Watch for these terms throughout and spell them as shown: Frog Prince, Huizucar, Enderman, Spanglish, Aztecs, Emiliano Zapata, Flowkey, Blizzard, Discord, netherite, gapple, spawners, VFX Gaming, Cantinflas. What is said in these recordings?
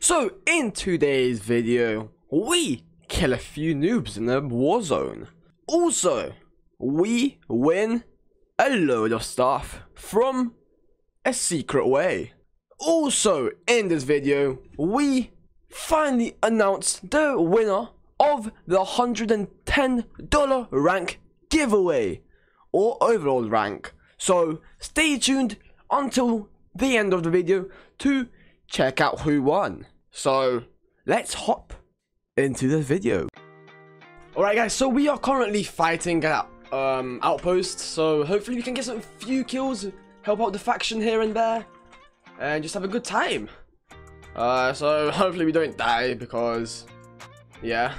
So in today's video, we kill a few noobs in a war zone. Also, we win a load of stuff from a secret way. Also, in this video, we finally announced the winner of the $110 rank giveaway, or overall rank. So stay tuned until the end of the video to check out who won. So let's hop into the video. Alright guys, so we are currently fighting at outpost, so hopefully we can get some few kills, help out the faction here and there, and just have a good time. So hopefully we don't die, because yeah,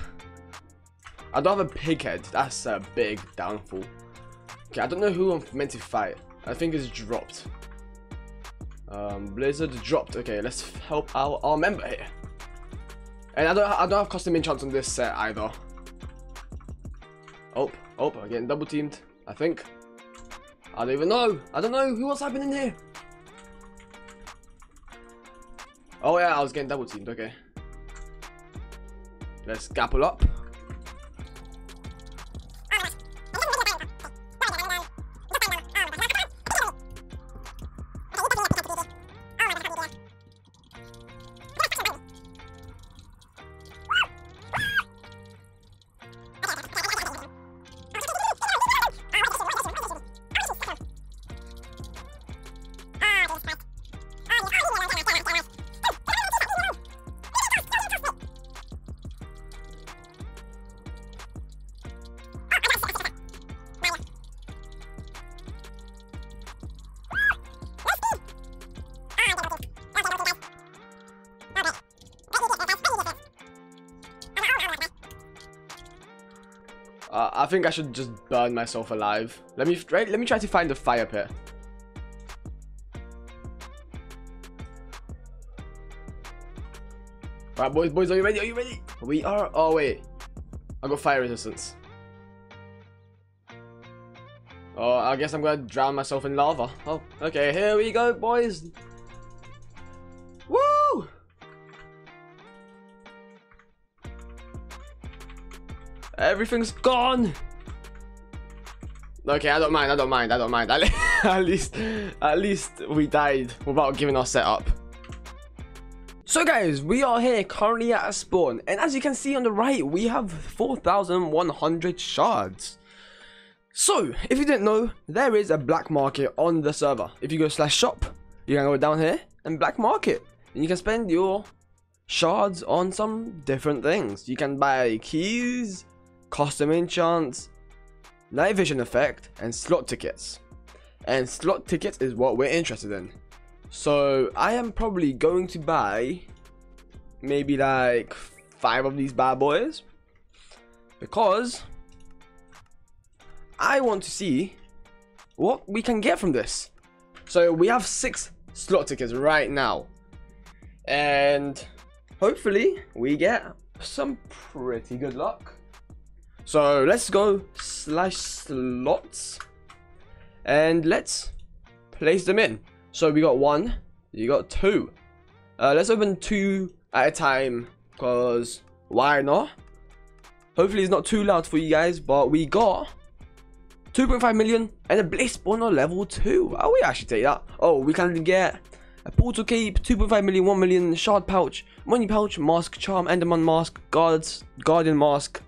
I don't have a pig head. That's a big downfall. Okay, I don't know who I'm meant to fight. I think it's dropped. Blizzard dropped. Okay, let's help out our member here. And I don't have custom enchants on this set either. Oh, I'm getting double teamed, I think. I don't even know. I don't know what's happening here. Oh yeah, I was getting double teamed. Okay, let's gapple up. I think I should just burn myself alive. Let me try to find a fire pit. Alright, boys, are you ready? Are you ready? We are. Oh wait, I got fire resistance. Oh, I guess I'm gonna drown myself in lava. Oh, okay, here we go, boys. Woo! Everything's gone. Okay, I don't mind. At least we died without giving our setup. So guys, we are here currently at a spawn, and as you can see on the right, we have 4,100 shards. So if you didn't know, there is a black market on the server. If you go /shop, you can go down here and black market, and you can spend your shards on some different things. You can buy keys, custom enchants, night vision effect, and slot tickets. And slot tickets is what we're interested in. So I am probably going to buy maybe like 5 of these bad boys, because I want to see what we can get from this. So we have 6 slot tickets right now, and hopefully we get some pretty good luck. So let's go /slots and let's place them in. So we got 1, you got 2. Let's open 2 at a time, because why not? Hopefully it's not too loud for you guys, but we got 2.5 million and a blaze spawner level 2. Oh, we actually take that. Oh, we can get a portal cape, 2.5 million, 1 million, shard pouch, money pouch, mask, charm, enderman mask, guards, guardian mask,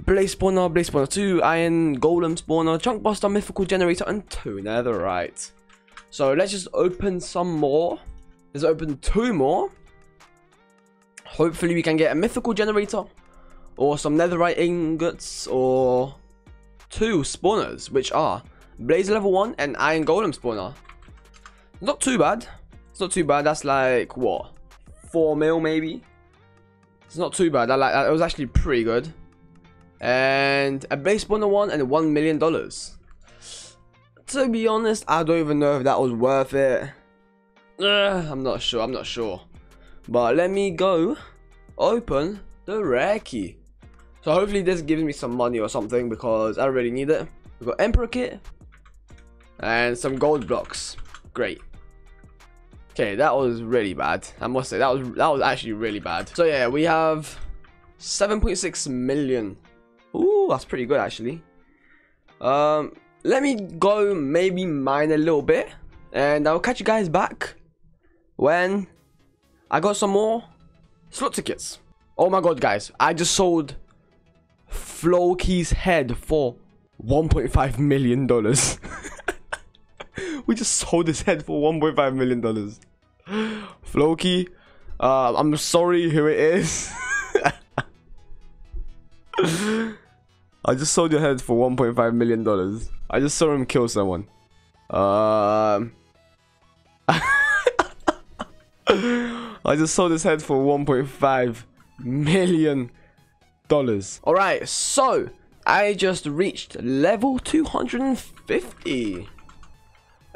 blaze spawner 2, iron, golem spawner, chunk buster, mythical generator, and 2 netherite. So let's just open some more. Let's open 2 more. Hopefully we can get a mythical generator or some netherite ingots, or 2 spawners, which are blaze level 1 and iron golem spawner. Not too bad. It's not too bad. That's like what, 4 mil maybe. It's not too bad. That was actually pretty good. And a blaze spawner 1 and $1 million. To be honest, I don't even know if that was worth it. I'm not sure. But let me go open the rare key. So hopefully this gives me some money or something, because I really need it. We've got emperor kit and some gold blocks. Great. Okay, that was really bad. I must say that was actually really bad. So yeah, we have 7.6 million. Ooh, that's pretty good actually. Let me go maybe mine a little bit, and I'll catch you guys back when I got some more slot tickets. Oh my god, guys! I just sold Flowkey's head for $1.5 million. We just sold his head for $1.5 million. Flowkey, I'm sorry who it is. I just sold your head for $1.5 million. I just saw him kill someone. I just sold his head for $1.5 million. All right, so I just reached level 250.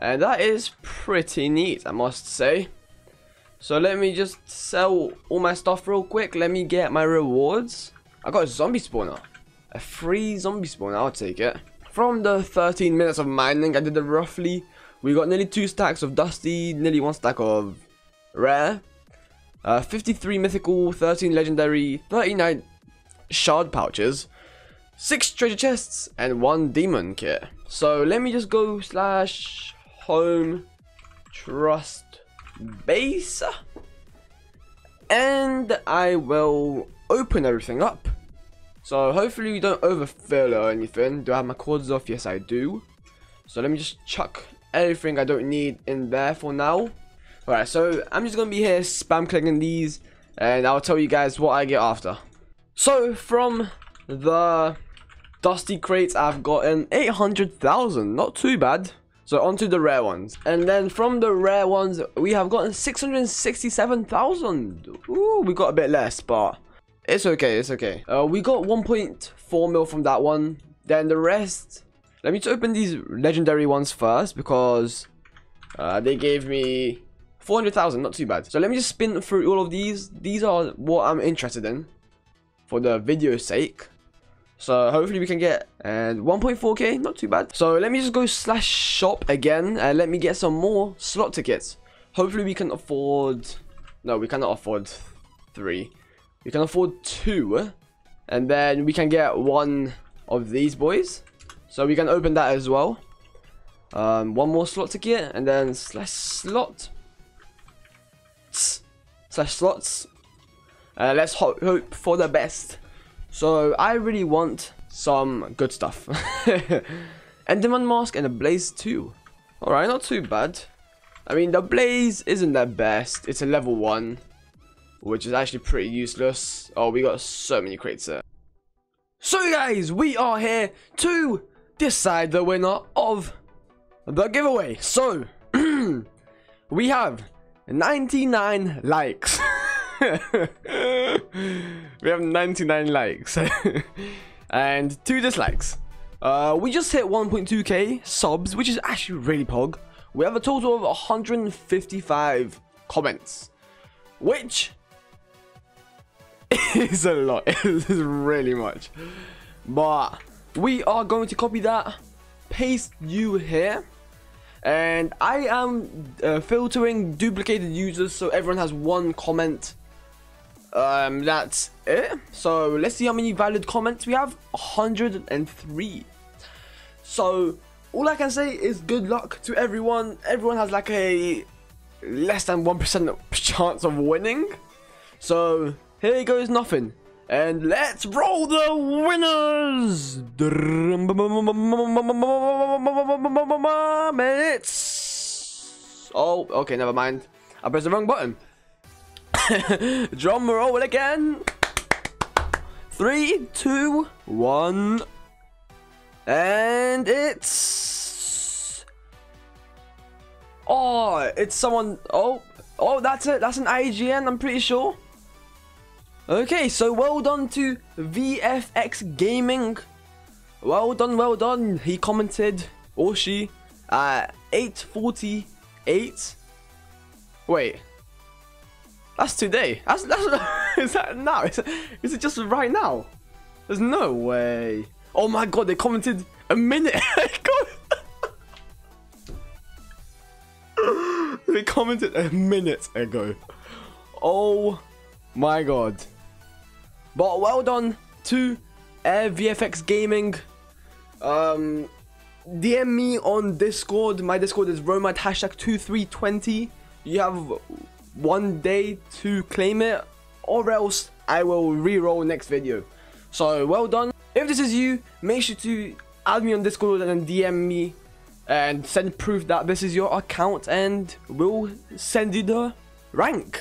And that is pretty neat, I must say. So let me just sell all my stuff real quick. Let me get my rewards. I got a zombie spawner. A free zombie spawner, I'll take it. From the 13 minutes of mining, I did it roughly. We got nearly 2 stacks of dusty, nearly 1 stack of rare. 53 mythical, 13 legendary, 39 shard pouches. 6 treasure chests, and 1 demon kit. So let me just go slash... home trust base, and I will open everything up. So hopefully we don't overfill or anything. Do I have my cords off? Yes, I do. So let me just chuck everything I don't need in there for now. All right, so I'm just gonna be here spam clicking these, and I'll tell you guys what I get after. So from the dusty crates, I've gotten 800,000. Not too bad. So onto the rare ones, and then from the rare ones we have gotten 667,000. Ooh, we got a bit less, but it's okay, it's okay. We got 1.4 mil from that one. Then the rest, let me just open these legendary ones first, because they gave me 400,000, not too bad. So let me just spin through all of these. These are what I'm interested in for the video's sake. So hopefully we can get, and 1.4k, not too bad. So let me just go slash shop again, and let me get some more slot tickets. Hopefully we can afford, no, we cannot afford 3. We can afford 2, and then we can get 1 of these boys. So we can open that as well. 1 more slot ticket, and then slash slot. Slash slots. Let's hope for the best. So I really want some good stuff. Enderman mask and a blaze too. Alright, not too bad. I mean, the blaze isn't the best. It's a level 1, which is actually pretty useless. Oh, we got so many crates there. So guys, we are here to decide the winner of the giveaway. So we have 99 likes. We have 99 likes and 2 dislikes. We just hit 1.2k subs, which is actually really pog. We have a total of 155 comments, which is a lot. It is really much, but we are going to copy that, paste you here, and I am filtering duplicated users, so everyone has 1 comment. That's it. So let's see how many valid comments we have. 103. So all I can say is good luck to everyone. Everyone has like a less than 1% chance of winning. So here goes nothing, and let's roll the winners. It's, oh, okay, never mind, I pressed the wrong button. Drum roll again. 3, 2, 1, and it's, oh, it's someone. Oh, that's it. That's an IGN, I'm pretty sure. Okay, so well done to VFX Gaming. Well done, well done. He commented, or she, at 8:48. Wait. That's today. That's is that now? Is it just right now? There's no way. Oh my god, they commented a minute ago. We commented a minute ago. Oh my god. But well done to VFX Gaming. DM me on Discord. My Discord is Roma #2320. You have 1 day to claim it, or else I will re-roll next video. So well done. If this is you, make sure to add me on Discord and then DM me and send proof that this is your account, and we'll send you the rank.